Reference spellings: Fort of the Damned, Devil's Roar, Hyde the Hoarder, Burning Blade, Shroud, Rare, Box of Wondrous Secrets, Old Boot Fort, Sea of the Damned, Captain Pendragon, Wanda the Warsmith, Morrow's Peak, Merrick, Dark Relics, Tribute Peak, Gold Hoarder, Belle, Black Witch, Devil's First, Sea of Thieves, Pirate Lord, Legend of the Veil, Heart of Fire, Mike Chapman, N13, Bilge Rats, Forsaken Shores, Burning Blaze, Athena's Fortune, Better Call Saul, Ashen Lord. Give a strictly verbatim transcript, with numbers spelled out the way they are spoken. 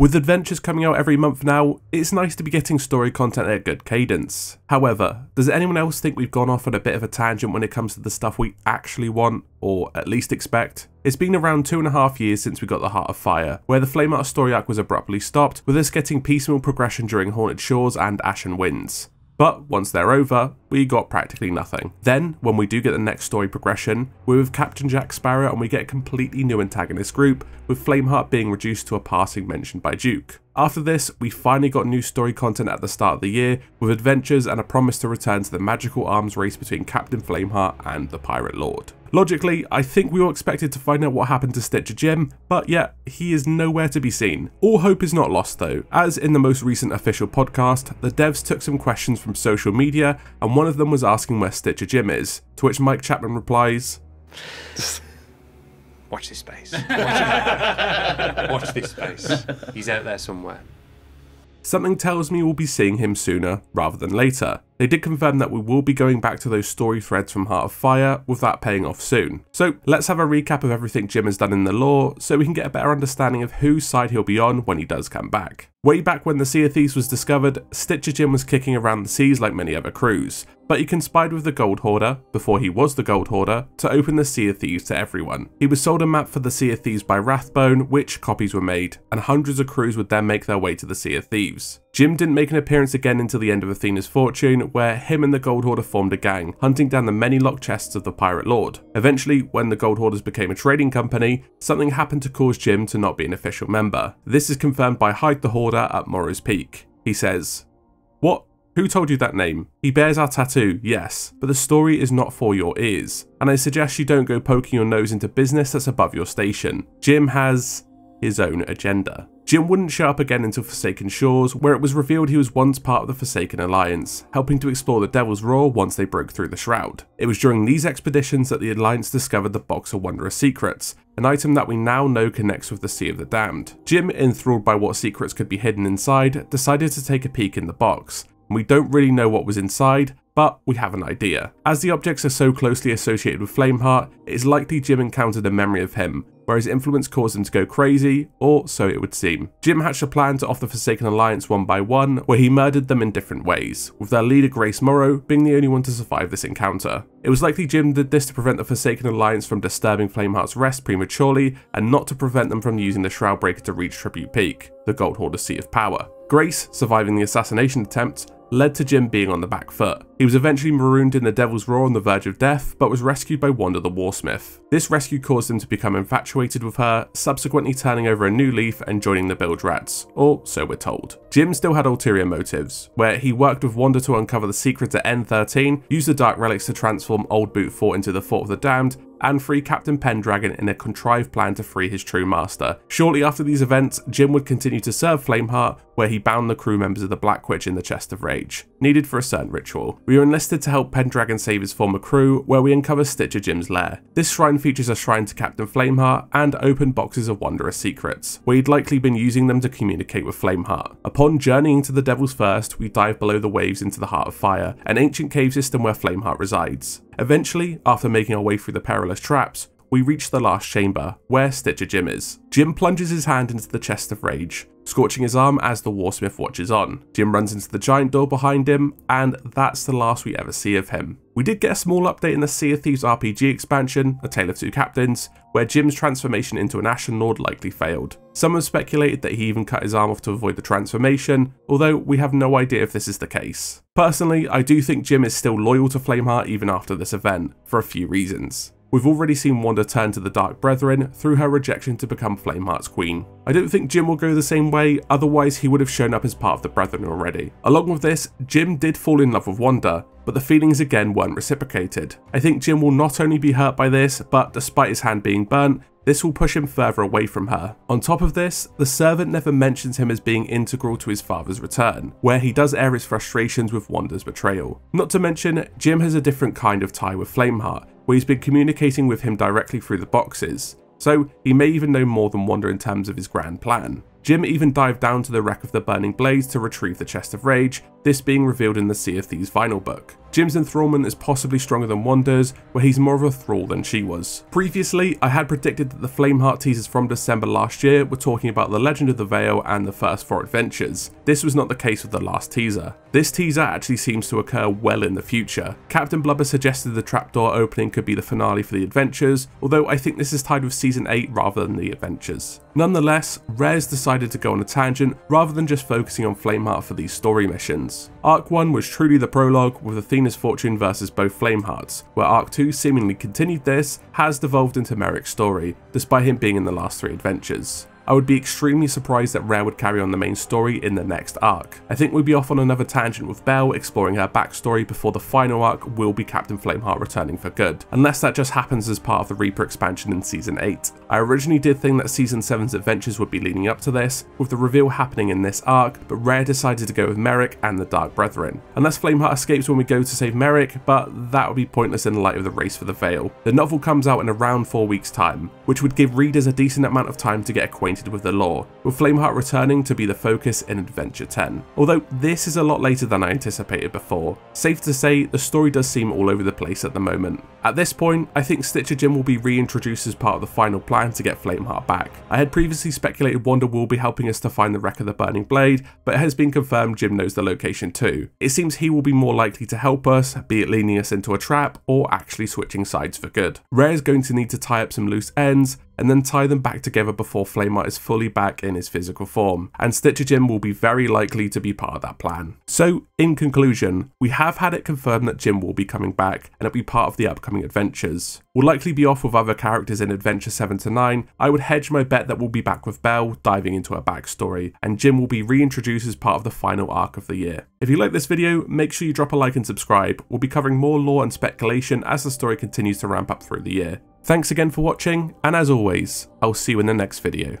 With adventures coming out every month now, it's nice to be getting story content at a good cadence. However, does anyone else think we've gone off on a bit of a tangent when it comes to the stuff we actually want, or at least expect? It's been around two and a half years since we got the Heart of Fire, where the Flameheart story arc was abruptly stopped, with us getting piecemeal progression during Haunted Shores and Ashen Winds. But once they're over, we got practically nothing. Then, when we do get the next story progression, we're with Captain Jack Sparrow and we get a completely new antagonist group, with Flameheart being reduced to a passing mention by Duke. After this, we finally got new story content at the start of the year, with adventures and a promise to return to the magical arms race between Captain Flameheart and the Pirate Lord. Logically, I think we were expected to find out what happened to Stitcher Jim, but yet, he is nowhere to be seen. All hope is not lost though, as in the most recent official podcast, the devs took some questions from social media, and one of them was asking where Stitcher Jim is, to which Mike Chapman replies, "Watch this space. Watch, Watch this space. He's out there somewhere." Something tells me we'll be seeing him sooner rather than later. They did confirm that we will be going back to those story threads from Heart of Fire, with that paying off soon. So let's have a recap of everything Jim has done in the lore, so we can get a better understanding of whose side he'll be on when he does come back. Way back when the Sea of Thieves was discovered, Stitcher Jim was kicking around the seas like many other crews, but he conspired with the Gold Hoarder, before he was the Gold Hoarder, to open the Sea of Thieves to everyone. He was sold a map for the Sea of Thieves by Rathbone, which copies were made, and hundreds of crews would then make their way to the Sea of Thieves. Jim didn't make an appearance again until the end of Athena's Fortune, where him and the Gold Hoarder formed a gang, hunting down the many locked chests of the Pirate Lord. Eventually, when the Gold Hoarders became a trading company, something happened to cause Jim to not be an official member. This is confirmed by Hyde the Hoarder at Morrow's Peak. He says, "What? Who told you that name? He bears our tattoo, yes, but the story is not for your ears, and I suggest you don't go poking your nose into business that's above your station. Jim has his own agenda." Jim wouldn't show up again until Forsaken Shores, where it was revealed he was once part of the Forsaken Alliance, helping to explore the Devil's Roar once they broke through the Shroud. It was during these expeditions that the Alliance discovered the Box of Wondrous Secrets, an item that we now know connects with the Sea of the Damned. Jim, enthralled by what secrets could be hidden inside, decided to take a peek in the box. We don't really know what was inside, but we have an idea. As the objects are so closely associated with Flameheart, it is likely Jim encountered a memory of him, where his influence caused him to go crazy, or so it would seem. Jim hatched a plan to off the Forsaken Alliance one by one, where he murdered them in different ways, with their leader Grace Morrow being the only one to survive this encounter. It was likely Jim did this to prevent the Forsaken Alliance from disturbing Flameheart's rest prematurely, and not to prevent them from using the Shroudbreaker to reach Tribute Peak, the Gold Hoarder's seat of power. Grace, surviving the assassination attempt, led to Jim being on the back foot. He was eventually marooned in the Devil's Roar on the verge of death, but was rescued by Wanda the Warsmith. This rescue caused him to become infatuated with her, subsequently turning over a new leaf and joining the Bilge Rats, or so we're told. Jim still had ulterior motives, where he worked with Wanda to uncover the secret to N thirteen, used the Dark Relics to transform Old Boot Fort into the Fort of the Damned, and free Captain Pendragon in a contrived plan to free his true master. Shortly after these events, Jim would continue to serve Flameheart, where he bound the crew members of the Black Witch in the Chest of Rage, needed for a certain ritual. We are enlisted to help Pendragon save his former crew, where we uncover Stitcher Jim's lair. This shrine features a shrine to Captain Flameheart and open boxes of wondrous secrets, where he'd likely been using them to communicate with Flameheart. Upon journeying to the Devil's First, we dive below the waves into the Heart of Fire, an ancient cave system where Flameheart resides. Eventually, after making our way through the perilous traps, we reach the last chamber, where Stitcher Jim is. Jim plunges his hand into the Chest of Rage, scorching his arm as the Warsmith watches on. Jim runs into the giant door behind him, and that's the last we ever see of him. We did get a small update in the Sea of Thieves R P G expansion, A Tale of Two Captains, where Jim's transformation into an Ashen Lord likely failed. Some have speculated that he even cut his arm off to avoid the transformation, although we have no idea if this is the case. Personally, I do think Jim is still loyal to Flameheart even after this event, for a few reasons. We've already seen Wanda turn to the Dark Brethren through her rejection to become Flameheart's queen. I don't think Jim will go the same way, otherwise he would have shown up as part of the Brethren already. Along with this, Jim did fall in love with Wanda, but the feelings again weren't reciprocated. I think Jim will not only be hurt by this, but despite his hand being burnt, this will push him further away from her. On top of this, the servant never mentions him as being integral to his father's return, where he does air his frustrations with Wanda's betrayal. Not to mention, Jim has a different kind of tie with Flameheart, where he's been communicating with him directly through the boxes, so he may even know more than Wanda in terms of his grand plan. Jim even dived down to the wreck of the Burning Blaze to retrieve the Chest of Rage, this being revealed in the Sea of Thieves vinyl book. Jim's enthrallment is possibly stronger than Wanda's, where he's more of a thrall than she was. Previously, I had predicted that the Flameheart teasers from December last year were talking about The Legend of the Veil and the first four adventures. This was not the case with the last teaser. This teaser actually seems to occur well in the future. Captain Blubber suggested the trapdoor opening could be the finale for the adventures, although I think this is tied with Season eight rather than the adventures. Nonetheless, Rare's decided to go on a tangent rather than just focusing on Flameheart for these story missions. Arc one was truly the prologue, with Athena's Fortune versus both Flamehearts, where Arc two seemingly continued this, has devolved into Merrick's story, despite him being in the last three adventures. I would be extremely surprised that Rare would carry on the main story in the next arc. I think we'd be off on another tangent with Belle exploring her backstory before the final arc will be Captain Flameheart returning for good, unless that just happens as part of the Reaper expansion in Season eight. I originally did think that Season seven's adventures would be leading up to this, with the reveal happening in this arc, but Rare decided to go with Merrick and the Dark Brethren. Unless Flameheart escapes when we go to save Merrick, but that would be pointless in light of the race for the Veil. The novel comes out in around four weeks time, which would give readers a decent amount of time to get acquainted with the lore, with Flameheart returning to be the focus in Adventure ten. Although this is a lot later than I anticipated before, safe to say the story does seem all over the place at the moment. At this point, I think Stitcher Jim will be reintroduced as part of the final plan to get Flameheart back. I had previously speculated Wanda will be helping us to find the wreck of the Burning Blade, but it has been confirmed Jim knows the location too. It seems he will be more likely to help us, be it leading us into a trap or actually switching sides for good. Rare is going to need to tie up some loose ends, and then tie them back together before Flameheart is fully back in his physical form, and Stitcher Jim will be very likely to be part of that plan. So, in conclusion, we have had it confirmed that Jim will be coming back, and it'll be part of the upcoming adventures. We'll likely be off with other characters in Adventure seven to nine, I would hedge my bet that we'll be back with Belle, diving into her backstory, and Jim will be reintroduced as part of the final arc of the year. If you like this video, make sure you drop a like and subscribe. We'll be covering more lore and speculation as the story continues to ramp up through the year. Thanks again for watching, and as always, I'll see you in the next video.